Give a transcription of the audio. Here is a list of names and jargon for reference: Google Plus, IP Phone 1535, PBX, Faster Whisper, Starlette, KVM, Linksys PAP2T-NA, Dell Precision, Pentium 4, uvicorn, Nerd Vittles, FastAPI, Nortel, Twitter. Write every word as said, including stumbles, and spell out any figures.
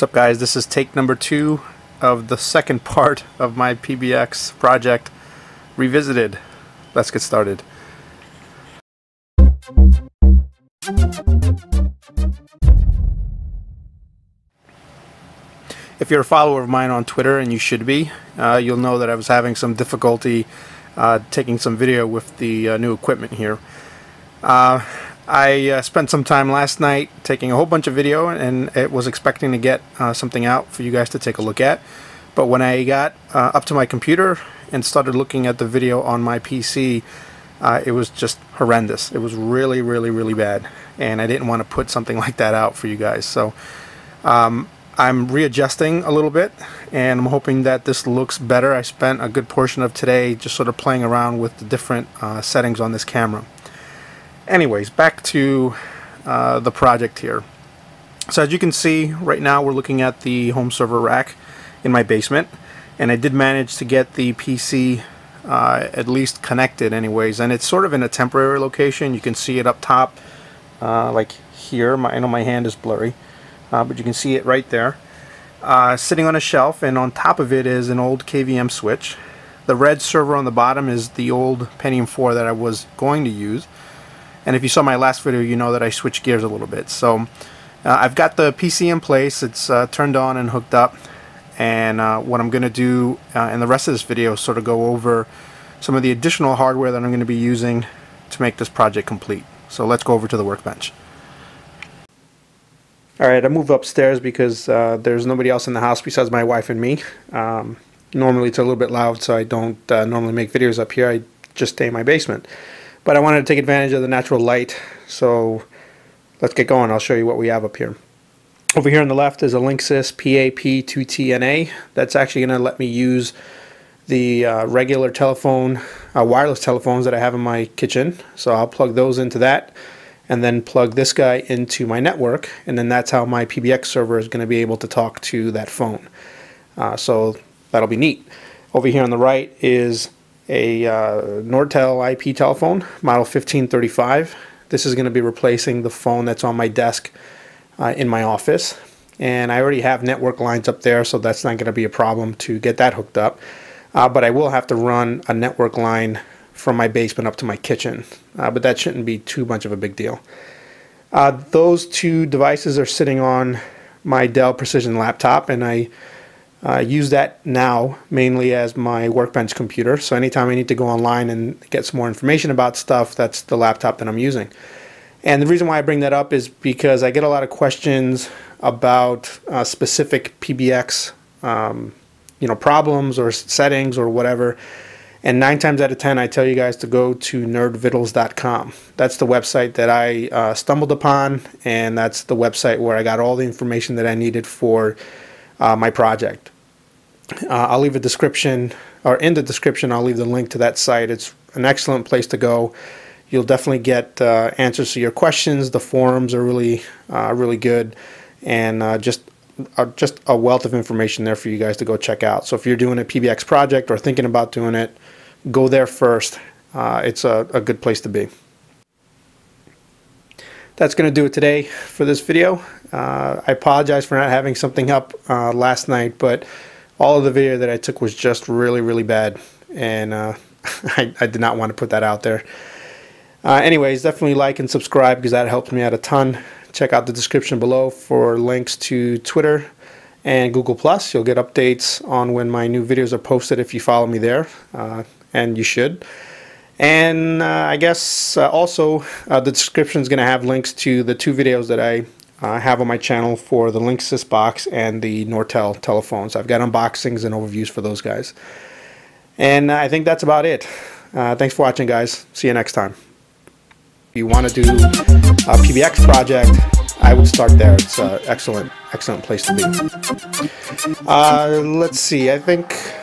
What's up, guys? This is take number two of the second part of my P B X project revisited. Let's get started. If you're a follower of mine on Twitter, and you should be, uh, you'll know that I was having some difficulty uh, taking some video with the uh, new equipment here. Uh, I uh, spent some time last night taking a whole bunch of video, and it was expecting to get uh, something out for you guys to take a look at. But when I got uh, up to my computer and started looking at the video on my P C, uh, it was just horrendous. It was really, really, really bad, and I didn't want to put something like that out for you guys. So um, I'm readjusting a little bit, and I'm hoping that this looks better. I spent a good portion of today just sort of playing around with the different uh, settings on this camera. Anyways, back to uh, the project here. So as you can see, right now we're looking at the home server rack in my basement, and I did manage to get the P C uh, at least connected anyways, and it's sort of in a temporary location. You can see it up top, uh, like here. My, I know my hand is blurry, uh, but you can see it right there, uh, sitting on a shelf, and on top of it is an old K V M switch. The red server on the bottom is the old Pentium four that I was going to use. And if you saw my last video, you know that I switched gears a little bit. So uh, I've got the P C in place. It's uh, turned on and hooked up. And uh, what I'm going to do uh, in the rest of this video is sort of go over some of the additional hardware that I'm going to be using to make this project complete. So let's go over to the workbench. Alright, I moved upstairs because uh, there's nobody else in the house besides my wife and me. Um, normally it's a little bit loud, so I don't uh, normally make videos up here. I just stay in my basement. But I wanted to take advantage of the natural light, so let's get going. I'll show you what we have up here. Over here on the left is a Linksys P A P two T N A. That's actually going to let me use the uh, regular telephone, uh, wireless telephones that I have in my kitchen. So I'll plug those into that, and then plug this guy into my network, and then that's how my P B X server is going to be able to talk to that phone. Uh, so that'll be neat. Over here on the right is a uh, Nortel I P telephone, model fifteen thirty-five. This is going to be replacing the phone that's on my desk uh, in my office. And I already have network lines up there, so that's not going to be a problem to get that hooked up. Uh, but I will have to run a network line from my basement up to my kitchen. Uh, but that shouldn't be too much of a big deal. Uh, those two devices are sitting on my Dell Precision laptop, and I I uh, use that now mainly as my workbench computer, so anytime I need to go online and get some more information about stuff, that's the laptop that I'm using. And the reason why I bring that up is because I get a lot of questions about uh, specific P B X um, you know, problems or settings or whatever, and nine times out of ten I tell you guys to go to nerd vittles dot com. That's the website that I uh, stumbled upon, and that's the website where I got all the information that I needed for Uh, my project. Uh, I'll leave a description, or in the description I'll leave the link to that site. It's an excellent place to go. You'll definitely get uh, answers to your questions. The forums are really, uh, really good, and uh, just, uh, just a wealth of information there for you guys to go check out. So if you're doing a P B X project or thinking about doing it, go there first. Uh, it's a, a good place to be. That's going to do it today for this video. Uh, I apologize for not having something up uh, last night, but all of the video that I took was just really, really bad, and uh, I, I did not want to put that out there. Uh, anyways, definitely like and subscribe because that helps me out a ton. Check out the description below for links to Twitter and Google plus. You'll get updates on when my new videos are posted if you follow me there, uh, and you should. And uh, I guess uh, also uh, the description is going to have links to the two videos that I uh, have on my channel for the Linksys box and the Nortel telephones. I've got unboxings and overviews for those guys. And I think that's about it. Uh, thanks for watching, guys. See you next time. If you want to do a P B X project, I would start there. It's an excellent, excellent place to be. Uh, let's see. I think